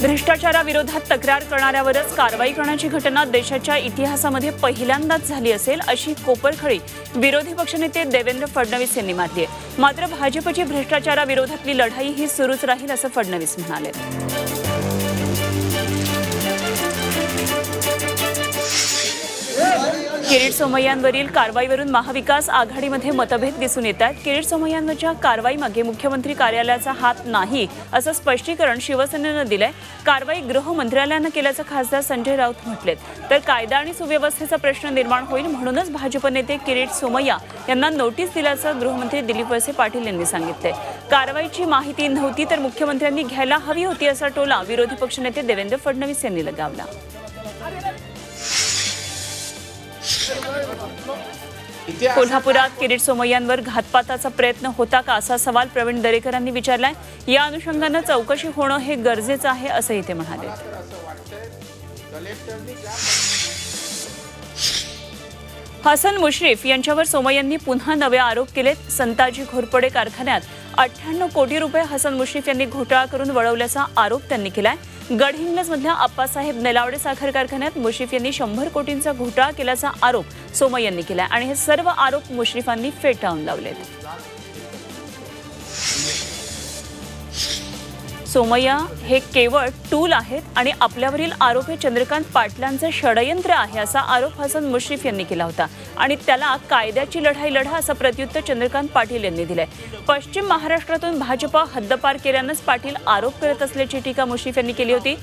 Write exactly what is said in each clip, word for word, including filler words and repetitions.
भ्रष्टाचाराविरोधात तक्रार करणाऱ्यावरच कारवाई करण्याची घटना देशाच्या इतिहासामध्ये पहिल्यांदाच झाली असेल अशी कोपरखळी विरोधी पक्षनेते देवेंद्र फडणवीस यांनी मारली आहे। मात्र भाजपची भ्रष्टाचाराविरोधातली लढाई ही सुरूच राहील असं फडणवीस म्हणाले। किरीट सोमय्यांवरील कारवाईवरून महाविकास आघाडीमध्ये मतभेद दिसून येत आहेत। किरीट सोमय्यांच्या कारवाईमागे मुख्यमंत्री कार्यालयाचा हात नाही असं स्पष्टीकरण शिवसेनेने दिलंय। कारवाई गृह मंत्रालयाने केल्याचं खासदार संजय राऊत म्हटलेत। तर कायदा आणि सुव्यवस्थेचा प्रश्न निर्माण होईल म्हणूनच भाजप नेते किरीट सोमय्या यांना नोटीस दिल्याचं गृहमंत्री दिलीप वळसे पाटील यांनी सांगितलंय। कारवाईची माहिती नव्हती तर मुख्यमंत्र्यांनी घ्यायला हवी होती असा टोला विरोधी पक्षनेते देवेंद्र फडणवीस यांनी लगावला। कोल्हापुरात किरीट सोमय्यांवर घातपाताचा प्रयत्न होता का असा सवाल प्रवीण दरेकर यांनी विचारलाय। या अनुषंगाने चौकशी होणं हे गरजेचं आहे असंही ते म्हणाले। हसन मुश्रीफ यांच्यावर सोमय्यांनी पुन्हा नवे आरोप केलेत। संताजी घोरपडे कारखान्यात अठ्ठ्याण्णव कोटी रुपये हसन मुश्रीफ यांनी घोटाळा करून वळवल्याचा आरोप त्यांनी केलाय। गडहिंग्लजमधल्या आप्पासाहेब नेलावडे साखर कारखान्यात मुश्रीफ यांनी शंभर कोटींचा घोटाळा केल्याचा आरोप सोमय्यांनी केलाय आणि हे सर्व आरोप मुश्रीफांनी फेटाळून लावलेत। सोमय्या हे केवळ टूल आहेत आणि आपल्यावरील आरोप हे चंद्रकांत पाटलांचं षडयंत्र आहे असा आरोप हसन मुश्रीफ यांनी केला होता आणि त्याला कायद्याची लढाई लढा असं प्रत्युत्तर चंद्रकांत पाटील यांनी दिलंय। पश्चिम महाराष्ट्रातून भाजपा हद्दपार केल्यानंच पाटील आरोप करत असल्याची टीका मुश्रीफ यांनी केली होती।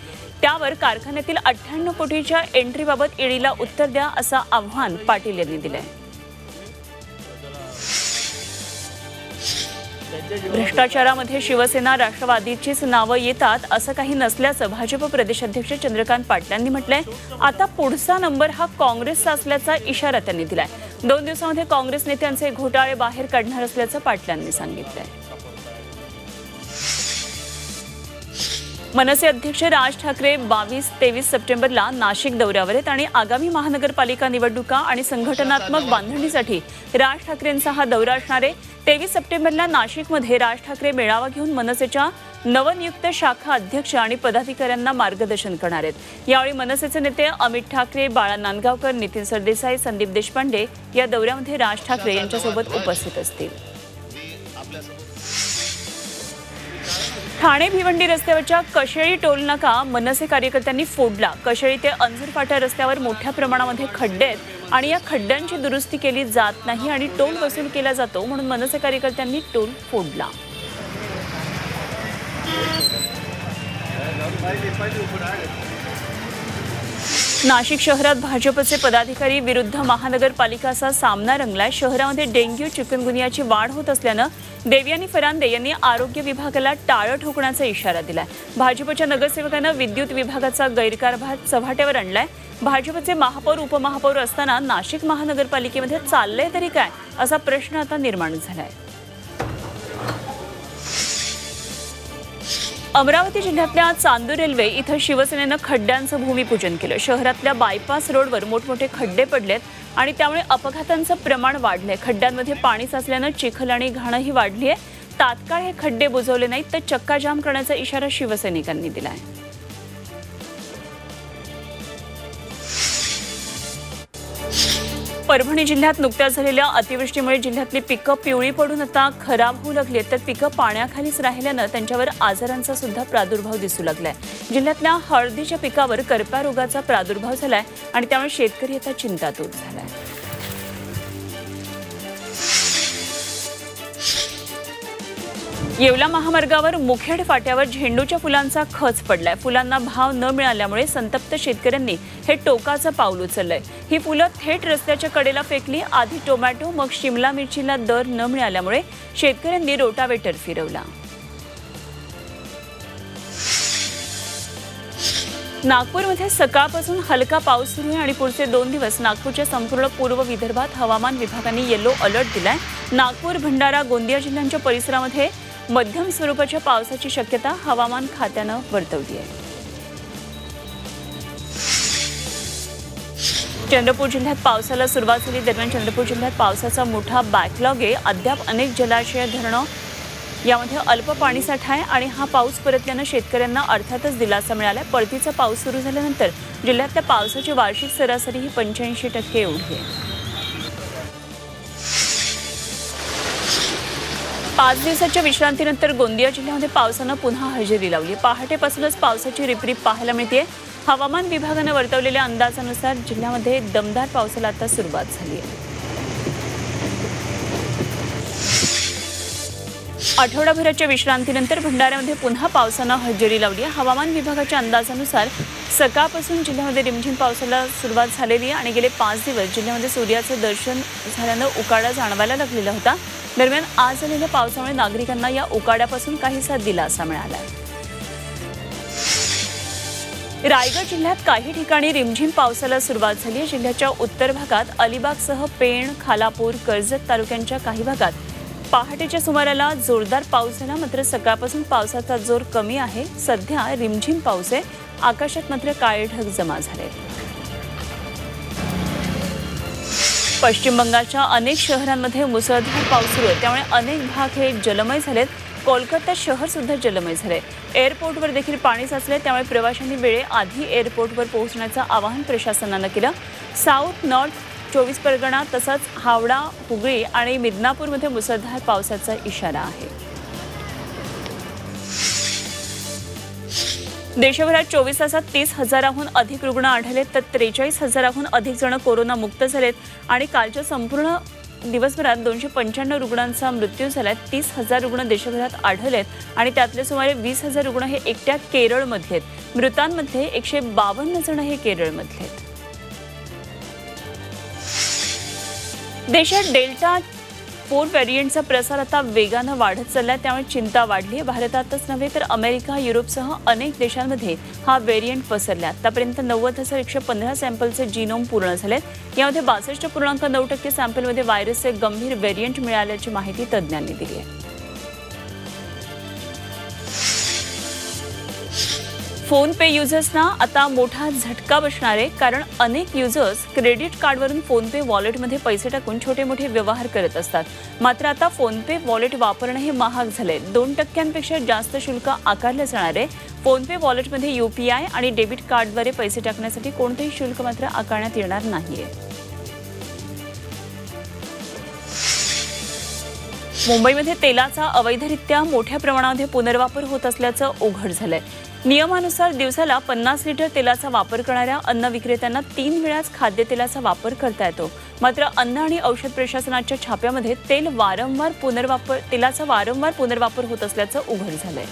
त्यावर कारखान्यातील अठ्ठ्याण्णव कोटीच्या एंट्रीबाबत ईडीला उत्तर द्या असं आव्हान पाटील यांनी दिलंय। भ्रष्टाचारामध्ये शिवसेना राष्ट्रवादीचीच नावं येतात असं काही नसल्याचं भाजप प्रदेशाध्यक्ष चंद्रकांत पाटलांनी म्हटलंय। आता पुढचा नंबर हा काँग्रेसचा असल्याचा इशारा त्यांनी दिलाय। दोन दिवसांमध्ये काँग्रेस नेत्यांचे घोटाळे बाहेर काढणार असल्याचं पाटलांनी सांगितलंय। मनसे अध्यक्ष राज ठाकरे बावीस तेवीस सप्टेंबरला नाशिक दौऱ्यावर आहेत आणि आगामी महानगरपालिका निवडणुका आणि संघटनात्मक बांधणीसाठी राज ठाकरेंचा हा दौरा असणार आहे। तेवीस सप्टेंबरला नाशिकमध्ये राज ठाकरे मेळावा घेऊन मनसेच्या नवनियुक्त शाखा अध्यक्ष आणि पदाधिकाऱ्यांना मार्गदर्शन करणार आहेत। यावेळी मनसेचे नेते अमित ठाकरे, बाळा नांदगावकर, नितीन सरदेसाई, संदीप देशपांडे या दौऱ्यामध्ये राज ठाकरे यांच्यासोबत उपस्थित असतील। ठाणे भिवंडी रस्त्यावरच्या कशेळी टोल नाका मनसे कार्यकर्त्यांनी फोडला। कशेळी ते अंजूर फाटा रस्त्यावर मोठ्या प्रमाणामध्ये खड्डे आहेत आणि या खड्ड्यांची दुरुस्ती केली जात नाही आणि टोल वसूल केला जातो म्हणून मनसे कार्यकर्त्यांनी टोल फोडला। नाशिक शहरात भाजपचे पदाधिकारी विरुद्ध महानगरपालिका असा सामना रंगलाय। शहरामध्ये डेंग्यू चिकनगुनियाची वाढ होत असल्यानं देवयानी फरांदे यांनी आरोग्य विभागाला टाळं ठोकण्याचा इशारा दिलाय। भाजपच्या नगरसेवकानं विद्युत विभागाचा गैरकारभार चव्हाट्यावर आणलाय। भाजपचे महापौर उपमहापौर असताना नाशिक महानगरपालिकेमध्ये चाललंय तरी काय असा प्रश्न आता निर्माण झालाय। अमरावती जिल्ह्यातल्या चांदूर रेल्वे इथं शिवसेनेनं खड्ड्यांचं भूमिपूजन केलं। शहरातल्या बायपास रोडवर मोठमोठे खड्डे पडलेत आणि त्यामुळे अपघातांचं प्रमाण वाढलंय। खड्ड्यांमध्ये पाणी साचल्यानं चिखल आणि घाणही वाढली आहे। तात्काळ हे खड्डे बुजवले नाहीत तर चक्काजाम करण्याचा इशारा शिवसैनिकांनी दिलाय। परभणी जिल्ह्यात नुकत्याच झालेल्या अतिवृष्टीमुळे जिल्ह्यातली पिकं पिवळी पडून आता खराब होऊ लागली आहेत तर पिकं पाण्याखालीच राहिल्यानं त्यांच्यावर आजारांचा सुद्धा प्रादुर्भाव दिसू लागलाय। जिल्ह्यातल्या हळदीच्या पिकावर करपा रोगाचा प्रादुर्भाव झालाय आणि त्यामुळे शेतकरी आता चिंतातूर झालाय। येवला महामार्गावर मुखेड फाट्यावर झेंडूच्या फुलांचा खच पडलाय। फुलांना भाव न मिळाल्यामुळे संतप्त शेतकऱ्यांनी हे टोकाचं पाऊल उचललंय। ही फुलं थेट रस्त्याच्या कडेला फेकली। आधी टोमॅटो मग शिमला मिरचीला दर न मिळाल्यामुळे शेतकऱ्यांनी रोटावेटर फिरवला। नागपूरमध्ये सकाळपासून हलका पाऊस सुरू आहे आणि पुढचे दोन दिवस नागपूरच्या संपूर्ण पूर्व विदर्भात हवामान विभागाने येलो अलर्ट दिलाय। नागपूर, भंडारा, गोंदिया जिल्ह्यांच्या परिसरामध्ये मध्यम स्वरूपाच्या पावसाची शक्यता हवामान खात्यानं वर्तवली आहे। चंद्रपूर जिल्ह्यात पावसाला सुरुवात झाली। दरम्यान चंद्रपूर जिल्ह्यात पावसाचा मोठा बॅकलॉग आहे। अद्याप अनेक जलाशय, धरणं यामध्ये अल्प पाणी साठा आहे आणि हा पाऊस परतल्याने शेतकऱ्यांना अर्थातच दिलासा मिळाला आहे। परतीचा पाऊस सुरू झाल्यानंतर जिल्ह्यातल्या पावसाची वार्षिक सरासरी ही पंच्याऐंशी टक्के एवढी आहे। पाच दिवसाच्या विश्रांतीनंतर गोंदिया जिल्ह्यामध्ये पावसाने पुन्हा हजेरी लावली। पहाटेपासूनच पावसाची रिपरिप पाहायला मिळते। हवामान विभागाने वर्तवलेल्या अंदाजानुसार जिल्ह्यामध्ये दमदार पावसाला आता सुरुवात झाली आहे। आठवडाभराच्या विश्रांतीनंतर भंडाऱ्यामध्ये पुन्हा पावसाने हजेरी लावली आहे। हवामान विभागाच्या अंदाजानुसार सकाळपासून जिल्ह्यामध्ये रिमझिम पावसाला सुरुवात झालेली आहे आणि गेले पाच दिवस जिल्ह्यामध्ये सूर्याचे दर्शन झाल्याने उकाडा जाणवायला लागलेला होता। दरम्यान आज आलेल्या पावसामुळे नागरिकांना या उकाड्यापासून काहीसा दिलासा मिळाला आहे। रायगड जिल्ह्यात काही ठिकाणी रिमझिम पावसाला सुरुवात झाली आहे। जिल्ह्याच्या उत्तर भागात अलिबागसह पेण, खालापूर, कर्जत तालुक्यांच्या काही भागात पहाटेच्या सुमाराला जोरदार पाऊस झाला। मात्र सकाळपासून पावसाचा जोर कमी आहे। सध्या रिमझिम पाऊस आहे। आकाशात मात्र काळे ढग जमा झाले आहेत। पश्चिम बंगालच्या अनेक शहरांमध्ये मुसळधार पाऊस सुरू आहे, त्यामुळे अनेक भाग हे जलमय झालेत। कोलकाता शहर सुद्धा जलमय झाले। एअरपोर्टवर देखील पाणी साचले, त्यामुळे प्रवाशांनी वेळेआधी एअरपोर्टवर पोहोचण्याचं आवाहन प्रशासनाने केलं। साऊथ, नॉर्थ, चोवीस परगणा तसंच हावडा, हुगळी आणि मिदनापूरमध्ये मुसळधार पावसाचा इशारा आहे। देशभरात चोवीस तासात तीस हजाराहून अधिक रुग्ण आढळले तर त्रेचाळीस हजाराहून अधिक जण कोरोना मुक्त झालेत आणि कालच्या संपूर्ण दिवसभरात दोनशे पंच्याण्णव रुग्णांचा मृत्यू झाला। तीस हजार रुग्ण देशभरात आढळलेत आणि त्यातले सुमारे वीस हजार रुग्ण हे एकट्या केरळमधले आहेत। मृतांमध्ये एकशे बावन्न जण हे केरळमधले आहेत। देशात डेल्टा फोर व्हेरियंटचा प्रसार आता वेगानं वाढत चालला, त्यामुळे चिंता वाढली आहे। भारतातच नव्हे तर अमेरिका, युरोपसह अनेक देशांमध्ये हा व्हेरियंट पसरला। आतापर्यंत नव्वद हजार एकशे पंधरा सॅम्पलचे जीनोम पूर्ण झालेत। यामध्ये बासष्ट पूर्णांक नऊ टक्के सॅम्पलमध्ये व्हायरसचे गंभीर व्हेरियंट मिळाल्याची माहिती तज्ज्ञांनी दिली आहे। फोन पे युजर्सना आता मोठा झटका बसणार आहे, कारण अनेक युजर्स क्रेडिट कार्डवरून फोन पे वॉलेटमध्ये पैसे टाकून छोटे मोठे व्यवहार करत असतात। मात्र आता फोन पे वॉलेट वापरणं हे महाग झालंय। दोन टक्क्यांपेक्षा जास्त शुल्क आकारलं जाणार आहे। फोन पे वॉलेटमध्ये यूपीआय आणि डेबिट कार्डद्वारे पैसे टाकण्यासाठी कोणतेही शुल्क मात्र आकारण्यात येणार नाहीये। मुंबईमध्ये तेलाचा अवैधरित्या मोठ्या प्रमाणामध्ये पुनर्वापर होत असल्याचं उघड झालंय। नियमानुसार दिवसाला पन्नास लिटर तेलाचा वापर करणाऱ्या अन्न विक्रेत्यांना तीन वेळाच खाद्यतेलाचा वापर करता येतो। मात्र अन्न आणि औषध प्रशासनाच्या छाप्यामध्ये तेल वारंवार पुनर्वापर तेलाचा वारंवार पुनर्वापर होत असल्याचं उघड झालंय।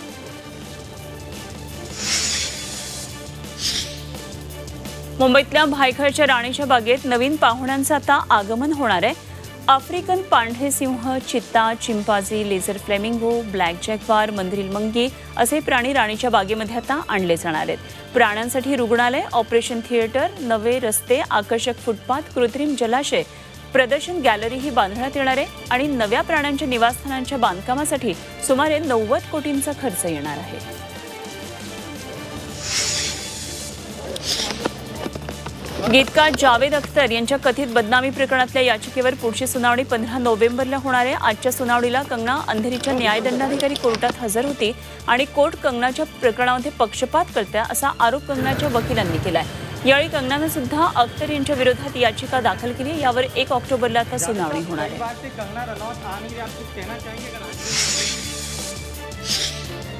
मुंबईतल्या भायखळच्या राणीच्या बागेत नवीन पाहुण्यांचं आता आगमन होणार आहे। आफ्रिकन पांढरे सिंह, चित्ता, chimpanzee, lesser flamingo, black jaguar, मंदिर मंकी असे प्राणी राणीच्या बागेमध्ये आता आणले जाणार आहेत। प्राण्यांसाठी रुग्णालय, ऑपरेशन थिएटर, नवे रस्ते, आकर्षक फुटपाथ, कृत्रिम जलाशय, प्रदर्शन गॅलरी ही बांधण्यात येणार आहे आणि नव्या प्राण्यांच्या निवासस्थानांच्या बांधकामासाठी सुमारे नव्वद कोटींचा खर्च येणार आहे। गीतकार जावेद अख्तर यांच्या कथित बदनामी प्रकरणातल्या याचिकेवर पुढची सुनावणी पंधरा नोव्हेंबरला होणार आहे। आजच्या सुनावणीला कंगना अंधेरीच्या न्यायदंडाधिकारी कोर्टात हजर होती आणि कोर्ट कंगनाच्या प्रकरणामध्ये पक्षपात करत्या असा आरोप कंगनाच्या वकिलांनी केला आहे। यावेळी कंगनानं सुद्धा अख्तर यांच्या विरोधात याचिका दाखल केली। यावर एक ऑक्टोबरला आता सुनावणी होणार आहे।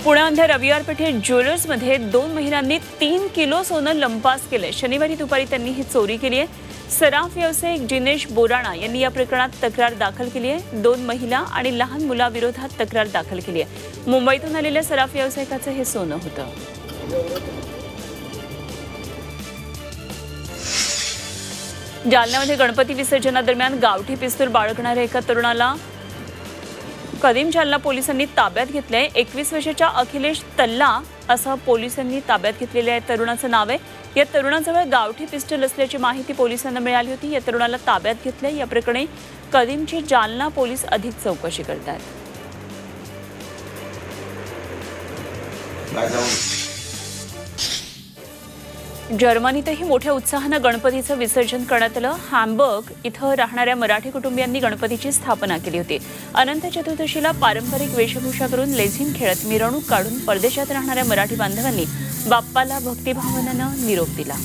पुण्यामध्ये रविवार पेठेत ज्वेलर्समध्ये दोन महिलांनी तीन किलो सोनं लंपास केलं। शनिवारी दुपारी त्यांनी ही चोरी केली आहे। सराफ व्यावसायिक जिनेश बोराणा यांनी या प्रकरणात तक्रार दाखल केली आहे। दोन महिला आणि लहान मुलाविरोधात तक्रार दाखल केली आहे। मुंबईतून आलेल्या सराफ व्यावसायिकाचं हे सोनं होतं। जालन्यामध्ये गणपती विसर्जनादरम्यान गावठी पिस्तूल बाळगणाऱ्या एका तरुणाला कदीम जालना पोलिसांनी ताब्यात घेतले आहे। एकवीस वर्षाच्या अखिलेश तल्ला असं पोलिसांनी ताब्यात घेतलेल्या तरुणाचं नाव आहे। या तरुणाजवळ गावठी पिस्टल असल्याची माहिती पोलिसांना मिळाली होती। या तरुणाला ताब्यात घेतले। या प्रकरणी कदीमची जालना पोलीस अधिक चौकशी करतात। जर्मनीतही मोठ्या उत्साहानं गणपतीचं विसर्जन करण्यात आलं। हॅम्बर्ग इथं राहणाऱ्या मराठी कुटुंबियांनी गणपतीची स्थापना केली होती। अनंत चतुर्दशीला पारंपरिक वेशभूषा करून लेझीम खेळत मिरवणूक काढून परदेशात राहणाऱ्या मराठी बांधवांनी बाप्पाला भक्तिभावनेनं निरोप दिला।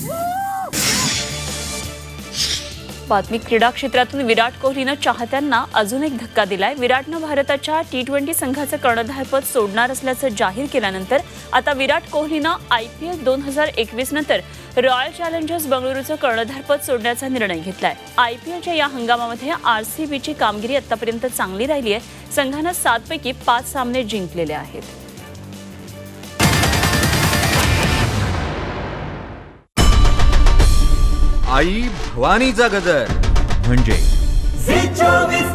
बातमी क्रीडा क्षेत्रातून विराट कोहलीनं चाहत्यांना अजून एक धक्का दिलाय। विराटनं भारताच्या टी ट्वेंटी संघाचं कर्णधारपद सोडणार असल्याचं जाहीर केल्यानंतर आता विराट कोहलीनं आयपीएल दोन हजार एकवीस नंतर रॉयल चॅलेंजर्स बंगळुरूचं कर्णधारपद सोडण्याचा निर्णय घेतलाय। आयपीएलच्या या हंगामामध्ये आरसीबीची कामगिरी आतापर्यंत चांगली राहिली आहे। संघानं सातपैकी पाच सामने जिंकलेले आहेत। आई भवानीचा गजर म्हणजे